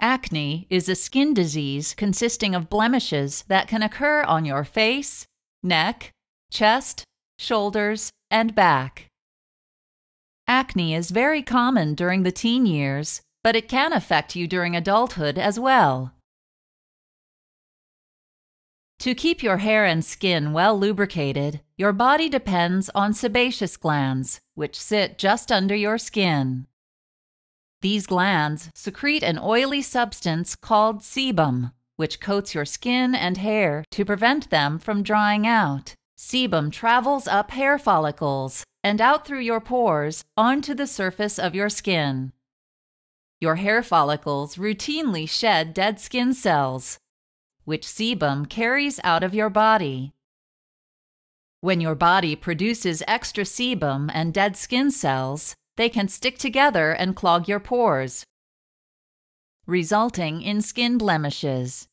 Acne is a skin disease consisting of blemishes that can occur on your face, neck, chest, shoulders, and back. Acne is very common during the teen years, but it can affect you during adulthood as well. To keep your hair and skin well lubricated, your body depends on sebaceous glands, which sit just under your skin. These glands secrete an oily substance called sebum, which coats your skin and hair to prevent them from drying out. Sebum travels up hair follicles and out through your pores onto the surface of your skin. Your hair follicles routinely shed dead skin cells, which sebum carries out of your body. When your body produces extra sebum and dead skin cells, they can stick together and clog your pores, resulting in skin blemishes.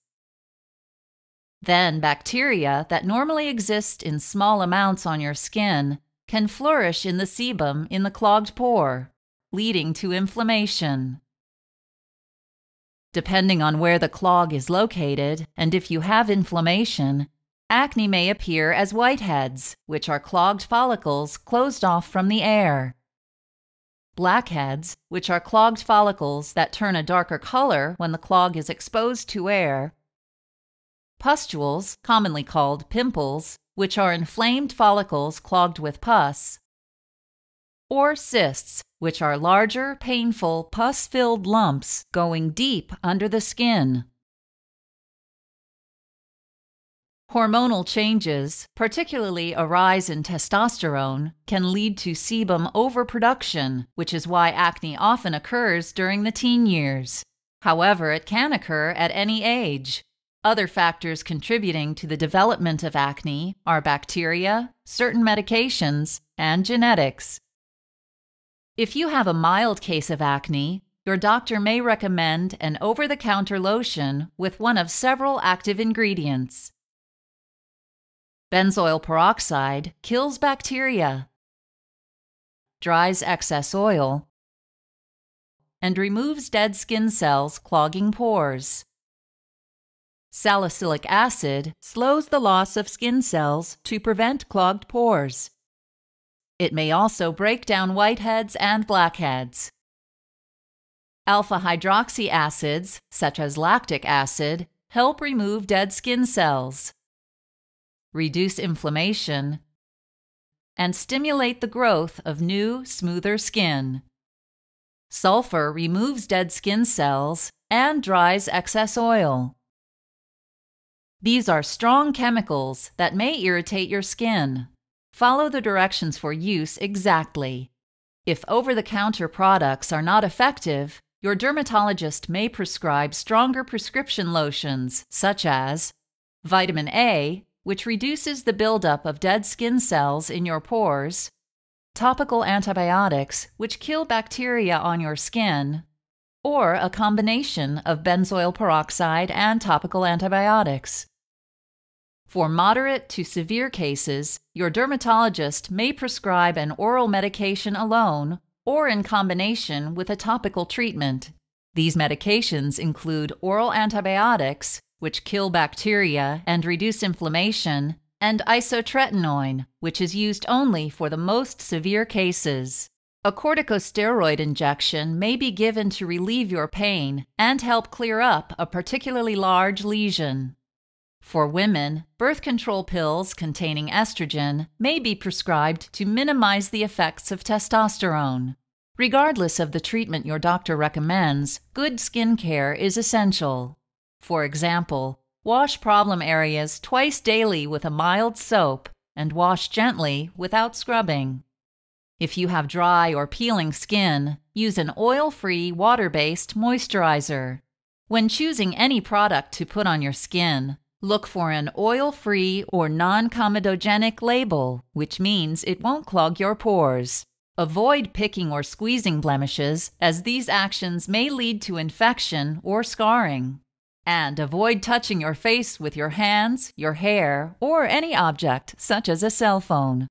Then bacteria that normally exist in small amounts on your skin can flourish in the sebum in the clogged pore, leading to inflammation. Depending on where the clog is located and if you have inflammation, acne may appear as whiteheads, which are clogged follicles closed off from the air. Blackheads, which are clogged follicles that turn a darker color when the clog is exposed to air. Pustules, commonly called pimples, which are inflamed follicles clogged with pus. Or cysts, which are larger, painful, pus-filled lumps going deep under the skin. Hormonal changes, particularly a rise in testosterone, can lead to sebum overproduction, which is why acne often occurs during the teen years. However, it can occur at any age. Other factors contributing to the development of acne are bacteria, certain medications, and genetics. If you have a mild case of acne, your doctor may recommend an over-the-counter lotion with one of several active ingredients. Benzoyl peroxide kills bacteria, dries excess oil, and removes dead skin cells clogging pores. Salicylic acid slows the loss of skin cells to prevent clogged pores. It may also break down whiteheads and blackheads. Alpha-hydroxy acids, such as lactic acid, help remove dead skin cells, reduce inflammation, and stimulate the growth of new, smoother skin. Sulfur removes dead skin cells and dries excess oil. These are strong chemicals that may irritate your skin. Follow the directions for use exactly. If over-the-counter products are not effective, your dermatologist may prescribe stronger prescription lotions, such as vitamin A, which reduces the buildup of dead skin cells in your pores, topical antibiotics, which kill bacteria on your skin, or a combination of benzoyl peroxide and topical antibiotics. For moderate to severe cases, your dermatologist may prescribe an oral medication alone or in combination with a topical treatment. These medications include oral antibiotics, which kill bacteria and reduce inflammation, and isotretinoin, which is used only for the most severe cases. A corticosteroid injection may be given to relieve your pain and help clear up a particularly large lesion. For women, birth control pills containing estrogen may be prescribed to minimize the effects of testosterone. Regardless of the treatment your doctor recommends, good skin care is essential. For example, wash problem areas twice daily with a mild soap and wash gently without scrubbing. If you have dry or peeling skin, use an oil-free, water-based moisturizer. When choosing any product to put on your skin, look for an oil-free or non-comedogenic label, which means it won't clog your pores. Avoid picking or squeezing blemishes, as these actions may lead to infection or scarring. And avoid touching your face with your hands, your hair, or any object, such as a cell phone.